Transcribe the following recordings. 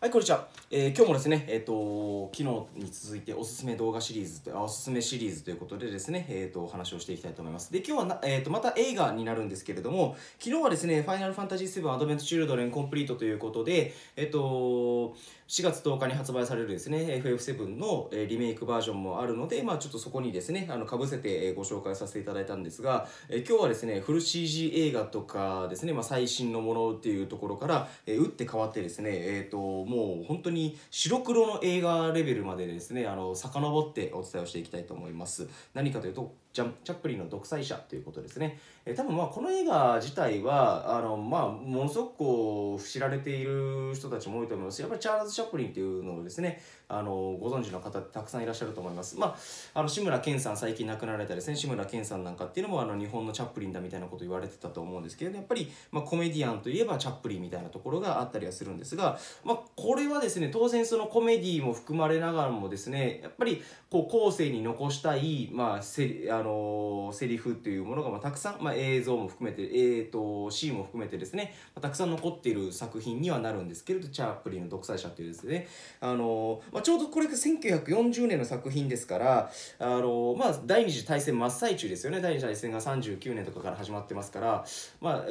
はい、こんにちは。今日もですね、昨日に続いておすすめ動画シリーズと、おすすめシリーズということでですね、お話をしていきたいと思います。で、今日はまた映画になるんですけれども、昨日はですね、ファイナルファンタジー7アドベントチルドレンコンプリートということで、4月10日に発売されるですね、FF7 のリメイクバージョンもあるので、まあちょっとそこにですね、被せてご紹介させていただいたんですが、今日はですね、フル CG 映画とかですね、まあ最新のものっていうところから、打って変わってですね、もう本当に白黒の映画レベルまでですね、遡ってお伝えをしていきたいと思います。何かというと、チャップリンの独裁者ということですね。多分まあこの映画自体はまあものすごくこう知られている人たちも多いと思いますし、やっぱりチャールズ・チャップリンっていうのをですね、ご存知の方たくさんいらっしゃると思います。まあ志村けんさん、最近亡くなられたですね、志村けんさんなんかっていうのも日本のチャップリンだみたいなこと言われてたと思うんですけど、ね、やっぱりまあコメディアンといえばチャップリンみたいなところがあったりはするんですが、まあこれはですね、当然そのコメディも含まれながらもですね、やっぱりこう後世に残したいまあセリフというものが、まあ、たくさん、まあ、映像も含めて、シーンも含めてですね、まあ、たくさん残っている作品にはなるんですけれど、チャップリンの独裁者というですね、まあ、ちょうどこれが1940年の作品ですから、まあ、第二次大戦真っ最中ですよね。第二次大戦が39年とかから始まってますから、ま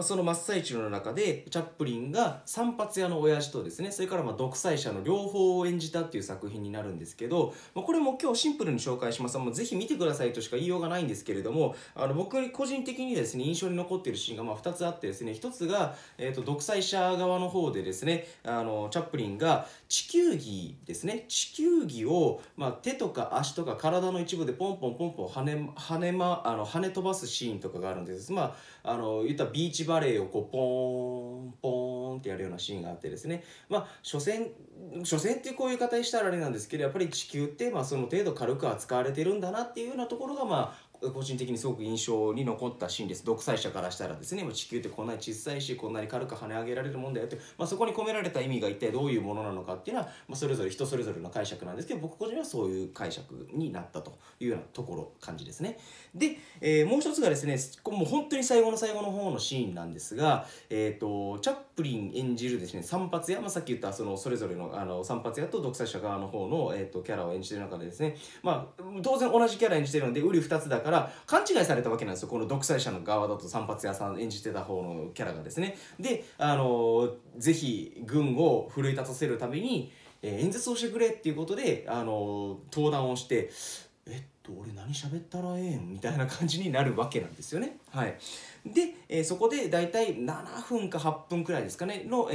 あその真っ最中の中でチャップリンが散髪屋の親父とですね、それからまあ独裁者の両方を演じたっていう作品になるんですけど、まあ、これも今日シンプルに紹介します。もうぜひ見てくださいとしか言いようがないんですけれども、僕個人的にですね、印象に残っているシーンがまあ2つあってですね、1つが、独裁者側の方でですね、チャップリンが地球儀ですね、地球儀をまあ手とか足とか体の一部でポンポンポンポン跳ね飛ばすシーンとかがあるんです。まあ言ったらビーチバレーをこうポーンポーンってやるようなシーンがあってですね、まあ所詮ってこういう形したらあれなんですけど、やっぱり地球ってまあその程度軽く扱われてるんだなっていうようなところがまあ個人的にすごく印象に残ったシーンです。独裁者からしたらですね、地球ってこんなに小さいしこんなに軽く跳ね上げられるもんだよって、まあ、そこに込められた意味が一体どういうものなのかっていうのは、まあ、それぞれ人それぞれの解釈なんですけど、僕個人はそういう解釈になったというようなところ感じですね。で、もう一つがですね、もう本当に最後の最後の方のシーンなんですが、チャップリン演じるですね散髪屋、まあ、さっき言ったそれぞれの散髪屋と独裁者側の方の、キャラを演じてる中でですね、まあ、当然同じキャラ演じてるのでうり二つだからから勘違いされたわけなんですよ。この独裁者の側だと散髪屋さん演じてた方のキャラがですね、でぜひ軍を奮い立たせるために、演説をしてくれっていうことで登壇をして「俺何喋ったらええん?」みたいな感じになるわけなんですよね。はい、で、そこで大体7分か8分くらいですかねの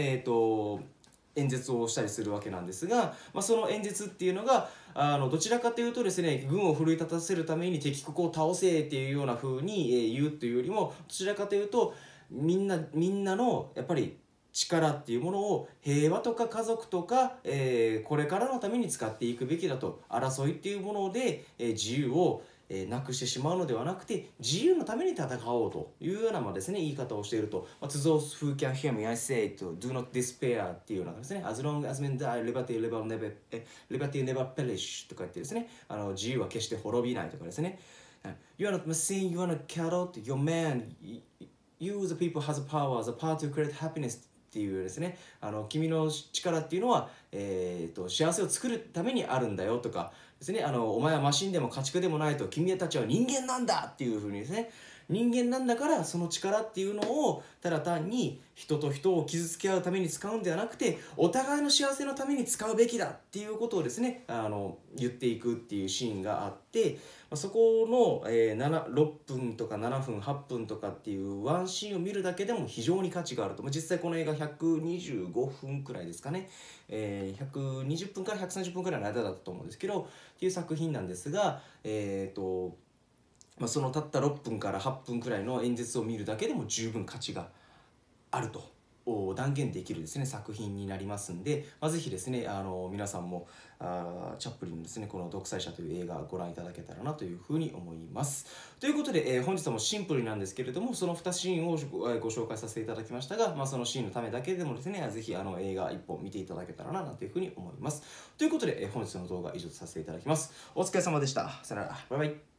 演説をしたりするわけなんですが、まあ、その演説っていうのがどちらかというとですね、軍を奮い立たせるために敵国を倒せっていうような風に言うというよりも、どちらかというとみんなのやっぱり力っていうものを平和とか家族とか、これからのために使っていくべきだと、争いっていうもので、自由をなくしてしまうのではなくて自由のために戦おうというようなですね言い方をしていると、Those who can hear me I say to do not despair っていうようなですね、As long as men die liberty never perish とか言ってですね、自由は決して滅びないとかですね、You are not machine, you are not carrot, your man, you the people has power, the power to create happinessっていうですね、君の力っていうのは、幸せを作るためにあるんだよとかですね、お前はマシンでも家畜でもないと、君たちは人間なんだっていうふうにですね、人間なんだからその力っていうのをただ単に人と人を傷つけ合うために使うんではなくて、お互いの幸せのために使うべきだっていうことをですね言っていくっていうシーンがあって、そこの、6分とか7分8分とかっていうワンシーンを見るだけでも非常に価値があると。実際この映画125分くらいですかね、120分から130分くらいの間だったと思うんですけどっていう作品なんですが、そのたった6分から8分くらいの演説を見るだけでも十分価値があると断言できるですね作品になりますんで、ぜひですね皆さんもチャップリンのですねこの「独裁者」という映画をご覧いただけたらなというふうに思います。ということで、本日はもうシンプルなんですけれども、その2シーンをご紹介させていただきましたが、そのシーンのためだけでもですねぜひ映画1本見ていただけたらなというふうに思います。ということで、本日の動画は以上とさせていただきます。お疲れ様でした。さよなら。バイバイ。